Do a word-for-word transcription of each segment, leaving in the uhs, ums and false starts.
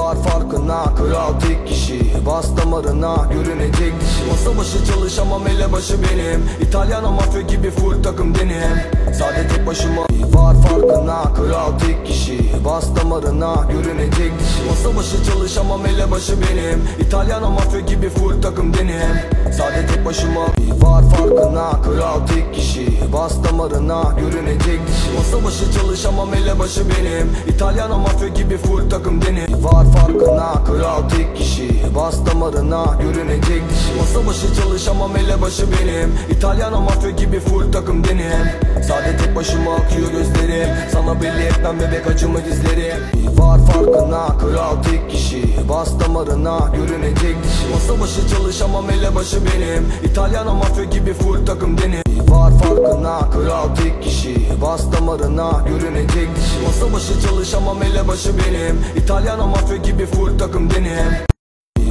var farkına. Kral tek kişi, bas damarına görünecek dişi. Masa başı çalışamam, ele başı benim. İtalyan mafya gibi full takım denim. Sade tek başıma var farkına. Kral tek kişi, bas damarına görünecek dişi. Masa başı çalışamam, ele başı benim. İtalyan mafya gibi full takım denim. Sade tek başıma var farkına. Kral tek kişi, bas damarına görünecek dişi. Masa başı çalışamam, ele başı benim. İtalyan mafya gibi full takım denim. Var farkına, kral tek kişi, bas damarına görünecek dişi. Masa başı çalışamam, ele başı benim. İtalyan mafya gibi full takım denim. Sade tek başıma akıyor gözlerim. Sana belli etmem bebek acımı izlerim. Var farkına, kral tek kişi, bas damarına görünecek dişi. Masa başı çalışamam, ele başı benim. İtalyan mafya gibi full takım denim. Var farkına, kral tek kişi, bas damarına görünecek dişi. Masa başı çalışamam, ele başı benim. İtalyan mafya gibi full takım denim.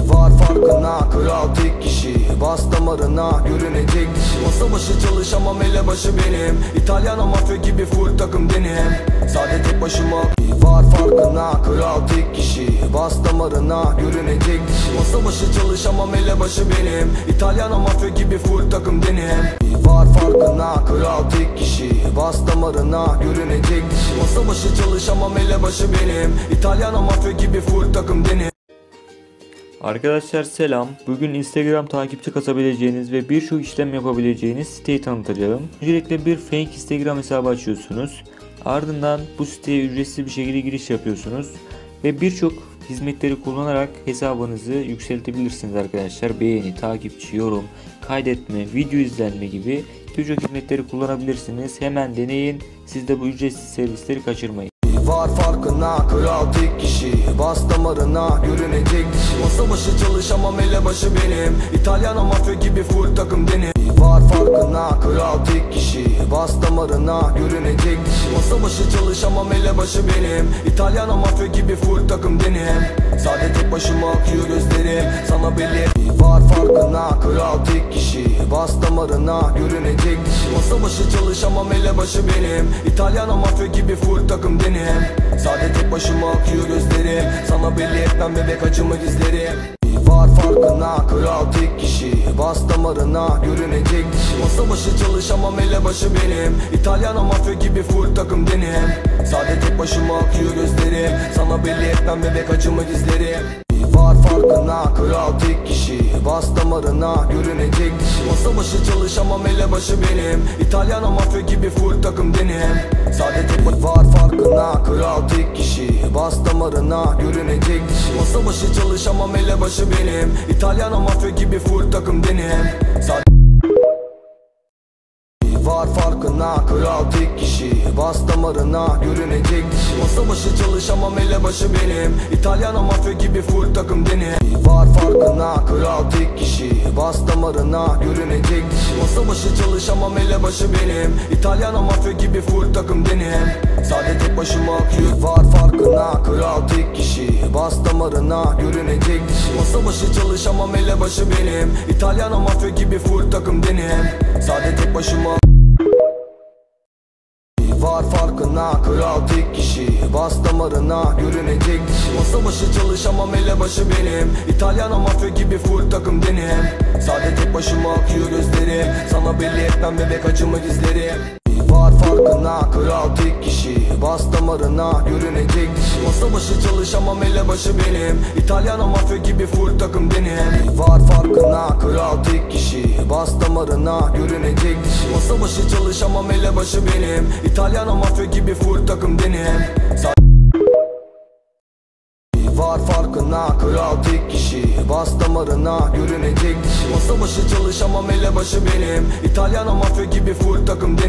Var farkına, kral tek kişi, bas damarına görünecek dişi. Masa başı çalışamam, ele başı benim. İtalyan mafya gibi full takım denim. Sade tek başıma var farkına. Kral tek kişi, bas damarına görünecek dişi. Masa başı çalışamam, ele başı benim. İtalyan mafya gibi full takım denim. Var farkına, kral tek kişi, bas damarına görünecek dişi. Masa başı çalışamam, ele başı benim. İtalyan mafya gibi full takım denim. Arkadaşlar selam. Bugün Instagram takipçi kasabileceğiniz ve birçok işlem yapabileceğiniz siteyi tanıtacağım. Öncelikle bir fake Instagram hesabı açıyorsunuz. Ardından bu siteye ücretsiz bir şekilde giriş yapıyorsunuz. Ve birçok hizmetleri kullanarak hesabınızı yükseltebilirsiniz arkadaşlar. Beğeni, takipçi, yorum, kaydetme, video izlenme gibi birçok hizmetleri kullanabilirsiniz. Hemen deneyin. Siz de bu ücretsiz servisleri kaçırmayın. Var farkına, kral tek kişi, bas damarına görünecek dişi. Masa başı çalışamam, ele başı benim. İtalyan mafya gibi full takım denim. Var farkına, kral tek kişi, bas damarına görünecek dişi. Masa başı çalışamam, ele başı benim. İtalyan mafya gibi full takım denim. Sade tek başıma akıyor gözlerim. Sana belli var farkına, kral tek kişi, bas damarına görünecek dişi. Masa başı çalışamam, ele başı benim. İtalyan mafya gibi full takım denim. Sade tek başıma akıyor gözlerim. Sana belli etmem bebek acımı gizlerim. Var farkına, kral tek kişi, bas damarına görünecek dişi. Masa başı çalışamam, ele başı benim. İtalyan mafya gibi full takım denim. Sade tek başıma akıyor gözlerim. Sana belli etmem bebek acımı gizlerim. Var farkına, kral tek kişi, bas damarına görünecek dişi. Masa başı çalışamam, ele başı benim. İtalyan mafya gibi full takım denim. Sade tek var farkına, kral tek kişi, bas damarına görünecek dişi. Masa başı çalışamam, ele başı benim. İtalyan mafya gibi full takım denim. Sade var farkına, kral tek kişi, bas damarına görünecek dişi. Masa başı çalışamam, ele başı benim. İtalyan mafya gibi full takım denim. Var farkına, kral tek kişi, bas damarına görünecek dişi. Masa başı çalışamam, ele başı benim. İtalyan mafya gibi full takım denim. Sade tek başıma akıyor. Var farkına, kral tek kişi, bas damarına görünecek dişi. Masa başı çalışamam, ele başı benim. İtalyan mafya gibi full takım denim. Sade tek başıma. Var farkına, kral tek kişi, bas damarına görünecek dişi. Masa başı çalışamam, ele başı benim. İtalyan mafya gibi full takım denim. Sade tek başıma akıyor gözlerim. Sana belli etmem bebek acımı gizlerim. Var farkına, kral tek kişi, bas damarına görünecek dişi. Masa başı çalışamam, ele başı benim. İtalyan mafya gibi full takım denim. Var farkına, kral tek kişi, bas damarına görünecek dişi. Masa başı çalışamam, ele başı benim. İtalyan mafya gibi full takım denim. Var farkına, kral tek kişi, bas damarına görünecek dişi. Masa başı çalışamam, ele başı benim. İtalyan mafya gibi full takım denim.